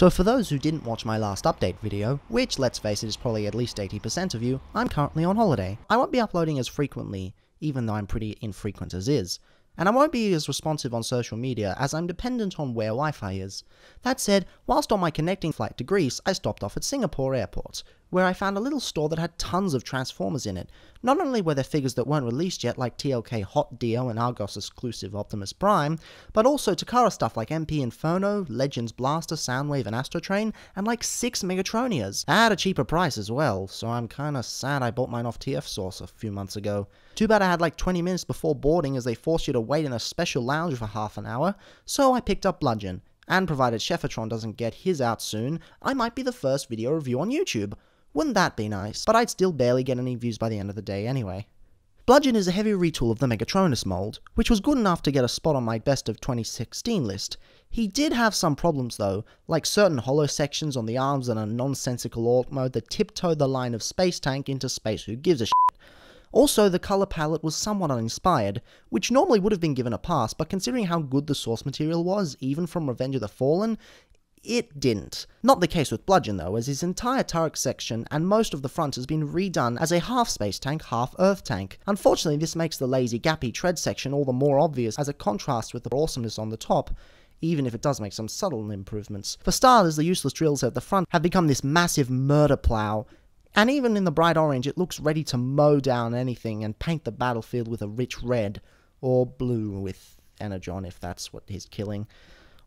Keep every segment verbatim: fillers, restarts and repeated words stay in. So for those who didn't watch my last update video, which let's face it is probably at least eighty percent of you, I'm currently on holiday. I won't be uploading as frequently, even though I'm pretty infrequent as is, and I won't be as responsive on social media as I'm dependent on where Wi-Fi is. That said, whilst on my connecting flight to Greece, I stopped off at Singapore Airport, where I found a little store that had tons of Transformers in it. Not only were there figures that weren't released yet like T L K Hot Dio and Argos exclusive Optimus Prime, but also Takara stuff like M P Inferno, Legends Blaster, Soundwave and Astrotrain, and like six Megatronias, at a cheaper price as well, so I'm kinda sad I bought mine off T F Source a few months ago. Too bad I had like twenty minutes before boarding as they force you to wait in a special lounge for half an hour, so I picked up Bludgeon, and provided Chefatron doesn't get his out soon, I might be the first video review on YouTube. Wouldn't that be nice? But I'd still barely get any views by the end of the day anyway. Bludgeon is a heavy retool of the Megatronus mold, which was good enough to get a spot on my best of twenty sixteen list. He did have some problems though, like certain hollow sections on the arms and a nonsensical alt mode that tiptoed the line of Space Tank into Space Who Gives a Shit. Also, the colour palette was somewhat uninspired, which normally would have been given a pass, but considering how good the source material was, even from Revenge of the Fallen, it didn't. Not the case with Bludgeon though, as his entire turret section and most of the front has been redone as a half space tank, half earth tank. Unfortunately, this makes the lazy, gappy tread section all the more obvious as a contrast with the awesomeness on the top, even if it does make some subtle improvements. For starters, the useless drills at the front have become this massive murder plough, and even in the bright orange, it looks ready to mow down anything and paint the battlefield with a rich red, or blue with Energon if that's what he's killing.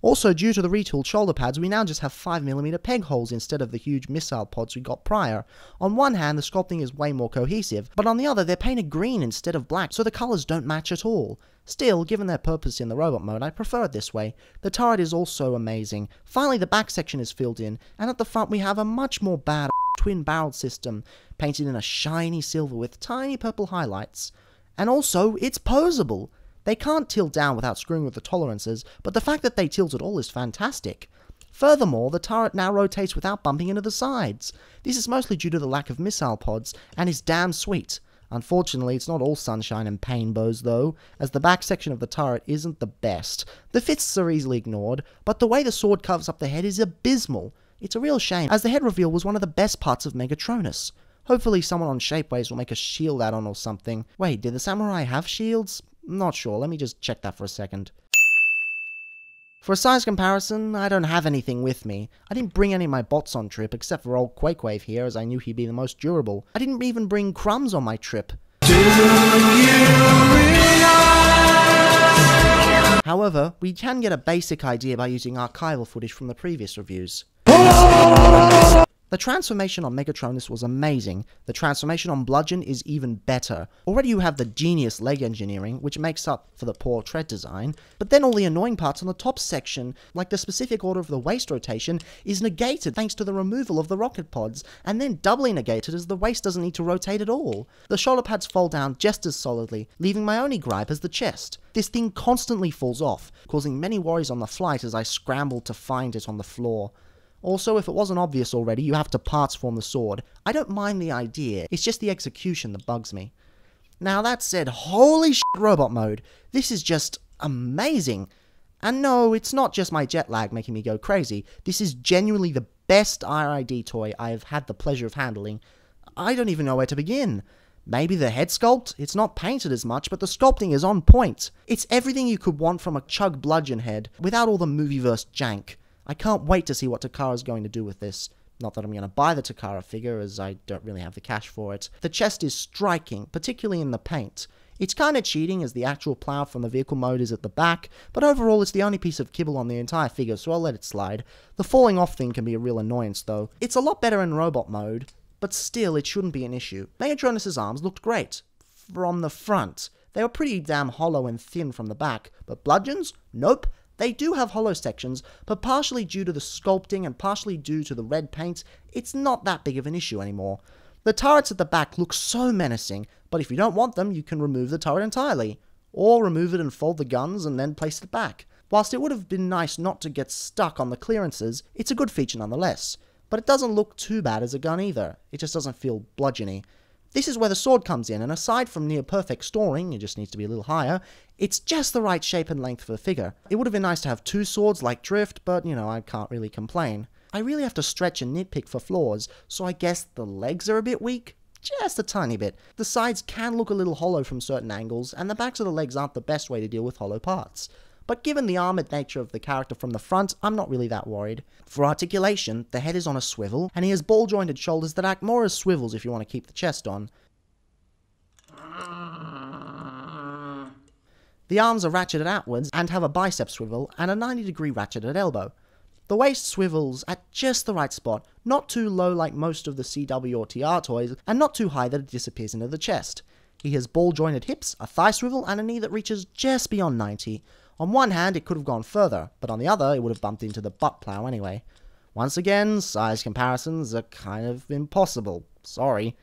Also, due to the retooled shoulder pads, we now just have five millimeter peg holes instead of the huge missile pods we got prior. On one hand, the sculpting is way more cohesive, but on the other, they're painted green instead of black, so the colours don't match at all. Still, given their purpose in the robot mode, I prefer it this way. The turret is also amazing. Finally, the back section is filled in, and at the front we have a much more badass twin-barreled system, painted in a shiny silver with tiny purple highlights. And also, it's posable! They can't tilt down without screwing with the tolerances, but the fact that they tilt at all is fantastic. Furthermore, the turret now rotates without bumping into the sides. This is mostly due to the lack of missile pods, and is damn sweet. Unfortunately, it's not all sunshine and painbows though, as the back section of the turret isn't the best. The fists are easily ignored, but the way the sword covers up the head is abysmal. It's a real shame, as the head reveal was one of the best parts of Megatronus. Hopefully someone on Shapeways will make a shield add-on or something. Wait, did the samurai have shields? Not sure, let me just check that for a second. For a size comparison, I don't have anything with me. I didn't bring any of my bots on trip, except for old Quakewave here, as I knew he'd be the most durable. I didn't even bring Crumbs on my trip. Do you However, we can get a basic idea by using archival footage from the previous reviews. The transformation on Megatronus was amazing. The transformation on Bludgeon is even better. Already you have the genius leg engineering, which makes up for the poor tread design, but then all the annoying parts on the top section, like the specific order of the waist rotation, is negated thanks to the removal of the rocket pods, and then doubly negated as the waist doesn't need to rotate at all. The shoulder pads fall down just as solidly, leaving my only gripe as the chest. This thing constantly falls off, causing many worries on the flight as I scrambled to find it on the floor. Also, if it wasn't obvious already, you have to parts form the sword. I don't mind the idea, it's just the execution that bugs me. Now that said, holy shit, robot mode! This is just amazing! And no, it's not just my jet lag making me go crazy, this is genuinely the best R I D toy I have had the pleasure of handling. I don't even know where to begin. Maybe the head sculpt? It's not painted as much, but the sculpting is on point. It's everything you could want from a Chug Bludgeon head, without all the movieverse jank. I can't wait to see what Takara's going to do with this. Not that I'm going to buy the Takara figure, as I don't really have the cash for it. The chest is striking, particularly in the paint. It's kinda cheating, as the actual plough from the vehicle mode is at the back, but overall it's the only piece of kibble on the entire figure, so I'll let it slide. The falling off thing can be a real annoyance, though. It's a lot better in robot mode, but still, it shouldn't be an issue. Megatronus's arms looked great. From the front. They were pretty damn hollow and thin from the back, but Bludgeon's? Nope. They do have hollow sections, but partially due to the sculpting and partially due to the red paint, it's not that big of an issue anymore. The turrets at the back look so menacing, but if you don't want them, you can remove the turret entirely, or remove it and fold the guns and then place it back. Whilst it would have been nice not to get stuck on the clearances, it's a good feature nonetheless, but it doesn't look too bad as a gun either, it just doesn't feel bludgeony. This is where the sword comes in, and aside from near-perfect storing, it just needs to be a little higher, it's just the right shape and length for the figure. It would have been nice to have two swords like Drift, but, you know, I can't really complain. I really have to stretch and nitpick for flaws, so I guess the legs are a bit weak? Just a tiny bit. The sides can look a little hollow from certain angles, and the backs of the legs aren't the best way to deal with hollow parts. But given the armoured nature of the character from the front, I'm not really that worried. For articulation, the head is on a swivel, and he has ball-jointed shoulders that act more as swivels if you want to keep the chest on. The arms are ratcheted outwards and have a bicep swivel and a ninety degree ratchet at elbow. The waist swivels at just the right spot, not too low like most of the C W or T R toys, and not too high that it disappears into the chest. He has ball-jointed hips, a thigh swivel, and a knee that reaches just beyond ninety. On one hand, it could have gone further, but on the other, it would have bumped into the butt plow anyway. Once again, size comparisons are kind of impossible. Sorry.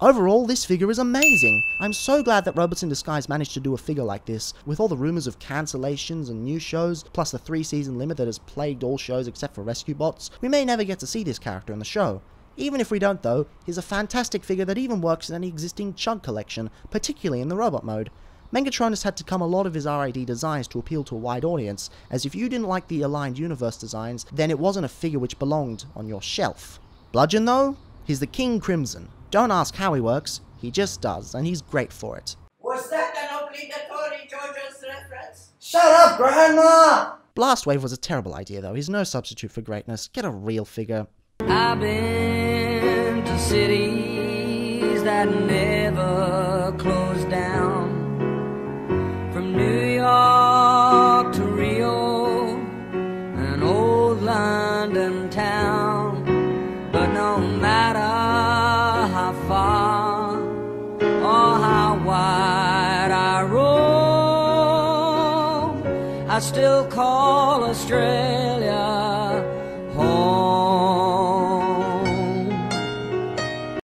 Overall, this figure is amazing. I'm so glad that Robots in Disguise managed to do a figure like this, with all the rumours of cancellations and new shows, plus the three-season limit that has plagued all shows except for Rescue Bots. We may never get to see this character in the show. Even if we don't though, he's a fantastic figure that even works in any existing Chug collection, particularly in the robot mode. Megatronus had to come a lot of his R I D designs to appeal to a wide audience, as if you didn't like the Aligned Universe designs, then it wasn't a figure which belonged on your shelf. Bludgeon though? He's the King Crimson. Don't ask how he works, he just does, and he's great for it. Was that an obligatory JoJo's reference? Shut up, Grandma! Blastwave was a terrible idea though, he's no substitute for greatness. Get a real figure. I've been to cities that never close down, from New York to Rio, an old London town, but no matter how far or how wide I roam, I still call Australia